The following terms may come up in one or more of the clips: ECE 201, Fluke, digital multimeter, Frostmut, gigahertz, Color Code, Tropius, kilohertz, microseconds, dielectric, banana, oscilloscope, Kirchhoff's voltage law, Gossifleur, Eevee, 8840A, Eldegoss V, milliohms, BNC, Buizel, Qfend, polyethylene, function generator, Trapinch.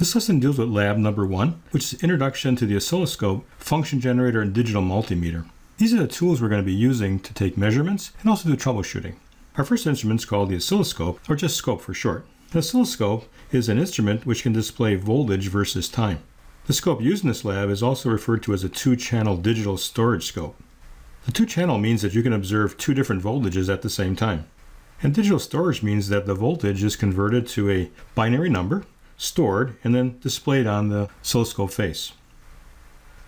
This lesson deals with lab number 1, which is introduction to the oscilloscope, function generator, and digital multimeter. These are the tools we're going to be using to take measurements and also do troubleshooting. Our first instrument is called the oscilloscope, or just scope for short. The oscilloscope is an instrument which can display voltage versus time. The scope used in this lab is also referred to as a 2-channel digital storage scope. The 2-channel means that you can observe 2 different voltages at the same time. And digital storage means that the voltage is converted to a binary number, stored, and then displayed on the oscilloscope face.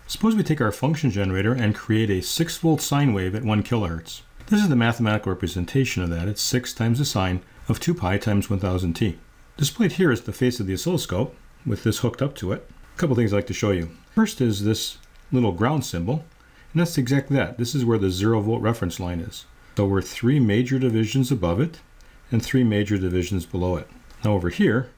Suppose we take our function generator and create a 6-volt sine wave at 1 kilohertz. This is the mathematical representation of that. It's 6 times the sine of 2 pi times 1000 t. Displayed here is the face of the oscilloscope with this hooked up to it. A couple things I'd like to show you. First is this little ground symbol, and that's exactly that. This is where the 0-volt reference line is. So we're 3 major divisions above it and 3 major divisions below it. Now over here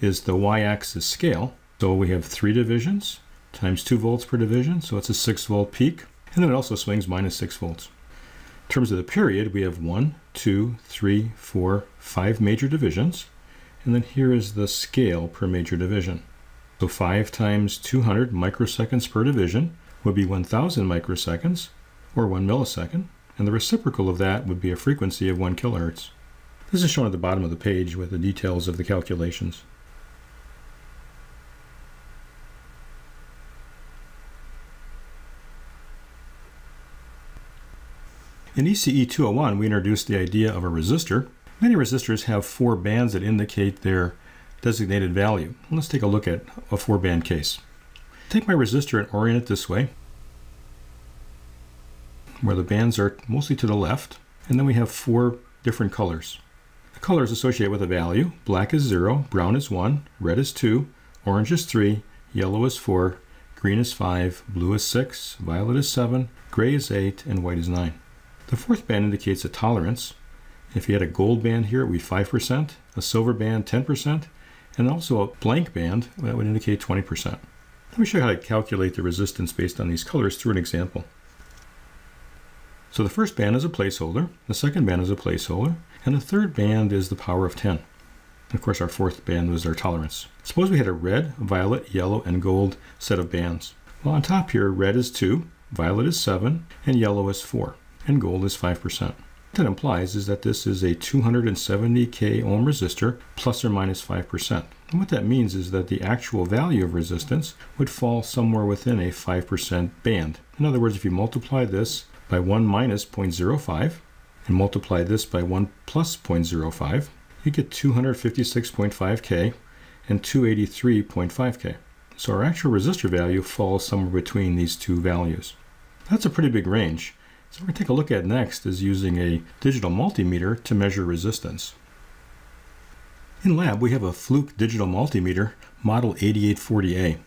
is the y-axis scale. So we have 3 divisions times 2 volts per division, so it's a 6-volt peak, and then it also swings minus 6 volts. In terms of the period, we have 1, 2, 3, 4, 5 major divisions, and then here is the scale per major division. So 5 times 200 microseconds per division would be 1000 microseconds, or 1 millisecond, and the reciprocal of that would be a frequency of 1 kilohertz. This is shown at the bottom of the page with the details of the calculations. In ECE 201, we introduced the idea of a resistor. Many resistors have 4 bands that indicate their designated value. Let's take a look at a 4-band case. Take my resistor and orient it this way, where the bands are mostly to the left, and then we have 4 different colors. The colors associate with a value. Black is 0, brown is 1, red is 2, orange is 3, yellow is 4, green is 5, blue is 6, violet is 7, gray is 8, and white is 9. The 4th band indicates a tolerance. If you had a gold band here, it would be 5%, a silver band 10%, and also a blank band that would indicate 20%. Let me show you how to calculate the resistance based on these colors through an example. So the 1st band is a placeholder, the 2nd band is a placeholder, and the 3rd band is the power of 10. And of course, our 4th band was our tolerance. Suppose we had a red, violet, yellow, and gold set of bands. Well, on top here, red is 2, violet is 7, and yellow is 4, and gold is 5%. What that implies is that this is a 270k ohm resistor, plus or minus 5%. And what that means is that the actual value of resistance would fall somewhere within a 5% band. In other words, if you multiply this by 1 minus 0.05 and multiply this by 1 plus 0.05, you get 256.5K and 283.5K. So our actual resistor value falls somewhere between these two values. That's a pretty big range. So what we're going to take a look at next is using a digital multimeter to measure resistance. In lab, we have a Fluke digital multimeter, model 8840A.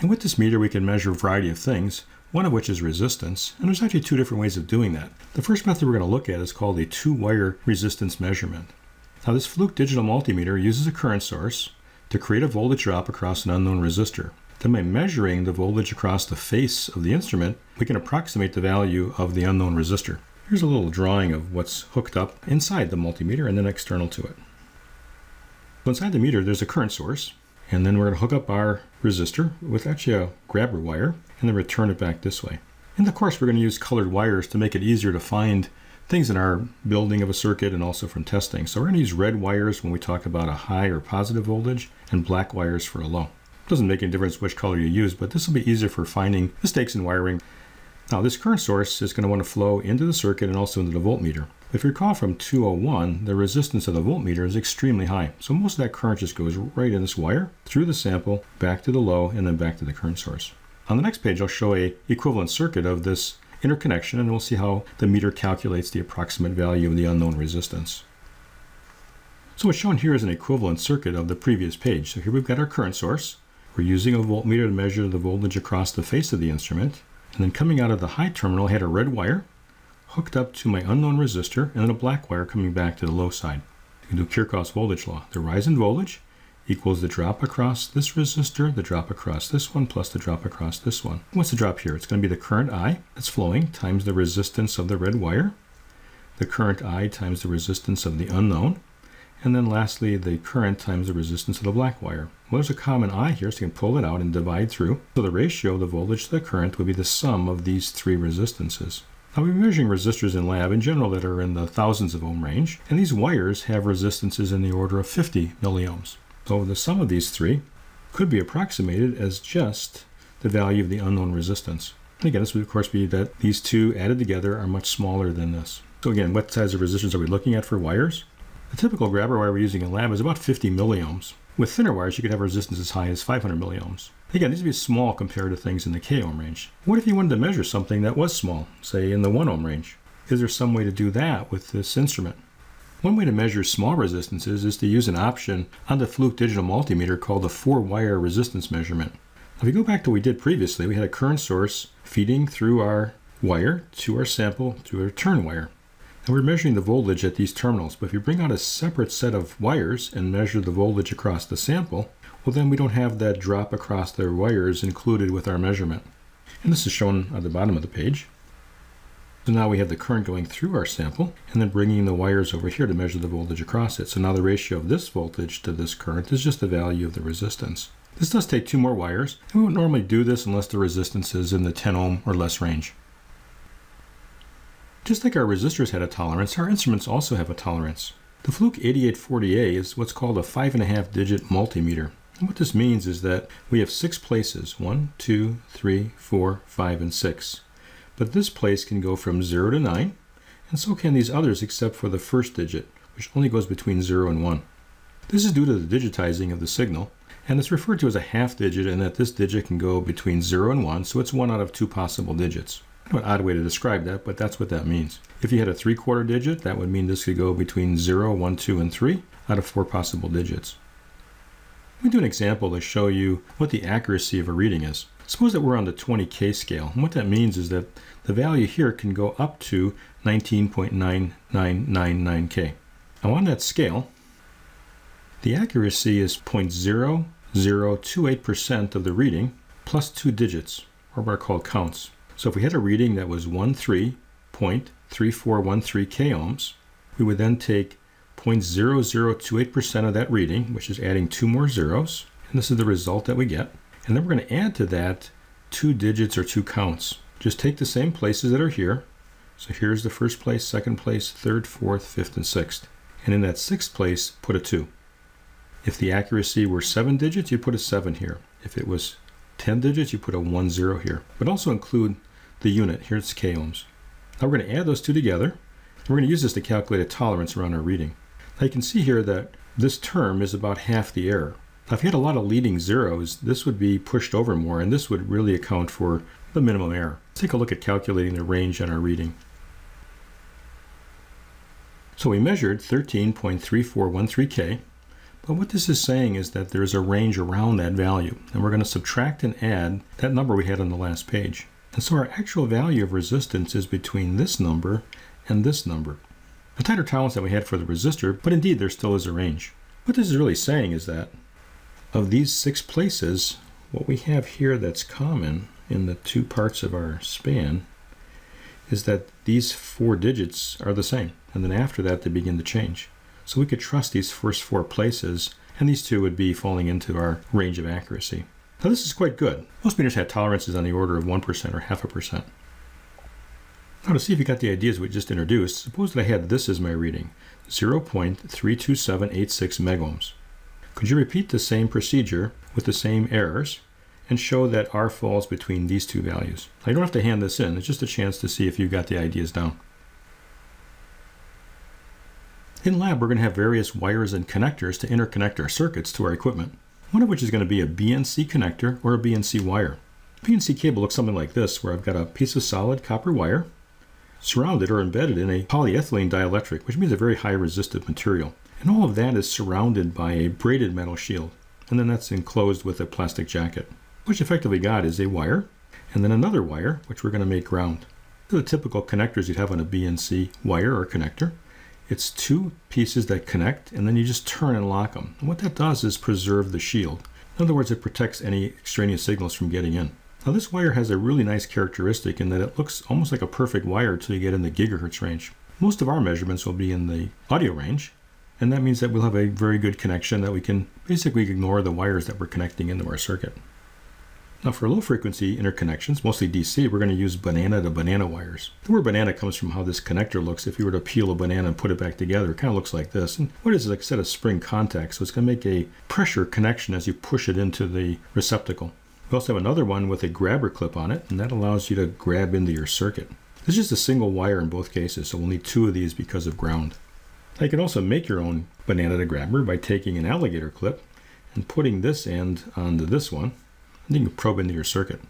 And with this meter, we can measure a variety of things, one of which is resistance, and there's actually 2 different ways of doing that. The first method we're going to look at is called a 2-wire resistance measurement. Now this Fluke digital multimeter uses a current source to create a voltage drop across an unknown resistor. Then by measuring the voltage across the face of the instrument, we can approximate the value of the unknown resistor. Here's a little drawing of what's hooked up inside the multimeter and then external to it. So inside the meter, there's a current source, and then we're going to hook up our resistor with actually a grabber wire and then return it back this way. In the course, we're going to use colored wires to make it easier to find things in our building of a circuit and also from testing. So we're going to use red wires when we talk about a high or positive voltage and black wires for a low. It doesn't make any difference which color you use, but this will be easier for finding mistakes in wiring. Now this current source is going to want to flow into the circuit and also into the voltmeter. If you recall from 201, the resistance of the voltmeter is extremely high. So most of that current just goes right in this wire, through the sample, back to the low, and then back to the current source. On the next page, I'll show an equivalent circuit of this interconnection, and we'll see how the meter calculates the approximate value of the unknown resistance. So what's shown here is an equivalent circuit of the previous page. So here we've got our current source. We're using a voltmeter to measure the voltage across the face of the instrument. And then coming out of the high terminal, I had a red wire hooked up to my unknown resistor, and then a black wire coming back to the low side. You can do Kirchhoff's voltage law. The rise in voltage equals the drop across this resistor, the drop across this one, plus the drop across this one. What's the drop here? It's going to be the current I that's flowing times the resistance of the red wire, the current I times the resistance of the unknown, And then lastly, the current times the resistance of the black wire. Well, there's a common I here, so you can pull it out and divide through. So the ratio of the voltage to the current would be the sum of these three resistances. Now, we're measuring resistors in lab in general that are in the thousands of ohm range, and these wires have resistances in the order of 50 milliohms. So the sum of these three could be approximated as just the value of the unknown resistance. And again, this would of course be that these two added together are much smaller than this. So again, what size of resistance are we looking at for wires? The typical grabber wire we're using in lab is about 50 milliohms. With thinner wires, you could have resistance as high as 500 milliohms. Again, these would be small compared to things in the k-ohm range. What if you wanted to measure something that was small, say in the 1-ohm range? Is there some way to do that with this instrument? One way to measure small resistances is to use an option on the Fluke digital multimeter called the 4-wire resistance measurement. If you go back to what we did previously, we had a current source feeding through our wire to our sample to our turn wire. And we're measuring the voltage at these terminals, but if you bring out a separate set of wires and measure the voltage across the sample, well then we don't have that drop across their wires included with our measurement. And this is shown at the bottom of the page. So now we have the current going through our sample and then bringing the wires over here to measure the voltage across it. So now the ratio of this voltage to this current is just the value of the resistance. This does take two more wires, and we wouldn't normally do this unless the resistance is in the 10 ohm or less range. Just like our resistors had a tolerance, our instruments also have a tolerance. The Fluke 8840A is what's called a 5.5 digit multimeter. And what this means is that we have 6 places, 1, 2, 3, 4, 5, and 6. But this place can go from 0 to 9, and so can these others except for the first digit, which only goes between 0 and 1. This is due to the digitizing of the signal, and it's referred to as a half digit in that this digit can go between 0 and 1, so it's one out of two possible digits. An odd way to describe that, but that's what that means. If you had a 3/4 digit, that would mean this could go between 0, 1, 2, and 3 out of 4 possible digits. Let me do an example to show you what the accuracy of a reading is. Suppose that we're on the 20K scale, and what that means is that the value here can go up to 19.9999K. Now on that scale, the accuracy is 0.0028% of the reading plus 2 digits, or what are called counts. So if we had a reading that was 13.3413 k-ohms, we would then take 0.0028% of that reading, which is adding 2 more zeros, and this is the result that we get. And then we're going to add to that 2 digits or 2 counts. Just take the same places that are here. So here's the first place, second place, third, fourth, fifth, and sixth. And in that sixth place, put a 2. If the accuracy were 7 digits, you put a 7 here. If it was 10 digits, you put a 10 here. But also include the unit. Here it's k-ohms. Now we're going to add those two together. We're going to use this to calculate a tolerance around our reading. Now you can see here that this term is about half the error. Now if you had a lot of leading zeros, this would be pushed over more, and this would really account for the minimum error. Let's take a look at calculating the range on our reading. So we measured 13.3413K. But what this is saying is that there's a range around that value, and we're going to subtract and add that number we had on the last page. And so our actual value of resistance is between this number and this number. A tighter tolerance than we had for the resistor, but indeed there still is a range. What this is really saying is that of these 6 places, what we have here that's common in the two parts of our span is that these 4 digits are the same, and then after that they begin to change. So we could trust these first 4 places, and these 2 would be falling into our range of accuracy. Now this is quite good. Most meters had tolerances on the order of 1% or 0.5%. Now to see if you got the ideas we just introduced, suppose that I had this as my reading, 0.32786 megohms. Could you repeat the same procedure with the same errors and show that R falls between these two values? Now you don't have to hand this in, it's just a chance to see if you got the ideas down. In lab, we're going to have various wires and connectors to interconnect our circuits to our equipment, one of which is going to be a BNC connector or a BNC wire. A BNC cable looks something like this, where I've got a piece of solid copper wire surrounded or embedded in a polyethylene dielectric, which means a very high resistive material. And all of that is surrounded by a braided metal shield, and then that's enclosed with a plastic jacket. What you effectively got is a wire, and then another wire, which we're going to make ground. These are the typical connectors you'd have on a BNC wire or connector. It's 2 pieces that connect, and then you just turn and lock them. And what that does is preserve the shield. In other words, it protects any extraneous signals from getting in. Now this wire has a really nice characteristic in that it looks almost like a perfect wire until you get in the gigahertz range. Most of our measurements will be in the audio range, And that means that we'll have a very good connection that we can basically ignore the wires that we're connecting into our circuit. Now for low frequency interconnections, mostly DC, we're going to use banana to banana wires. The word banana comes from how this connector looks. If you were to peel a banana and put it back together, it kind of looks like this. And what is it? Like a set of spring contacts. So it's going to make a pressure connection as you push it into the receptacle. We also have another one with a grabber clip on it, and that allows you to grab into your circuit. It's just a single wire in both cases, so we'll need two of these because of ground. Now you can also make your own banana to grabber by taking an alligator clip and putting this end onto this one. You can probe into your circuit.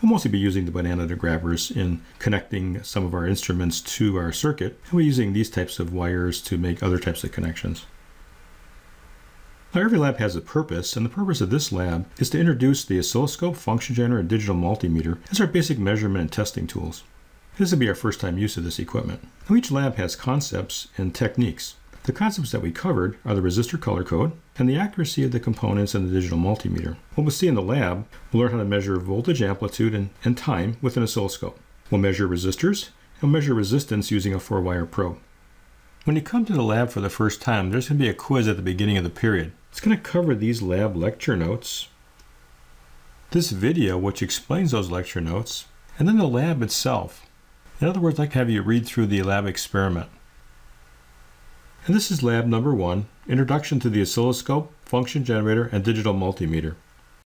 We'll mostly be using the banana to grabbers in connecting some of our instruments to our circuit, and we're using these types of wires to make other types of connections. Now every lab has a purpose, and the purpose of this lab is to introduce the oscilloscope, function generator, and digital multimeter as our basic measurement and testing tools. This will be our first time use of this equipment. Now each lab has concepts and techniques. The concepts that we covered are the resistor color code and the accuracy of the components in the digital multimeter. What we'll see in the lab, we'll learn how to measure voltage, amplitude, and time with an oscilloscope. We'll measure resistors and measure resistance using a 4-wire probe. When you come to the lab for the first time, there's going to be a quiz at the beginning of the period. It's going to cover these lab lecture notes, this video which explains those lecture notes, and then the lab itself. In other words, I'd like to have you read through the lab experiment. And this is lab number 1, Introduction to the Oscilloscope, Function Generator, and Digital Multimeter.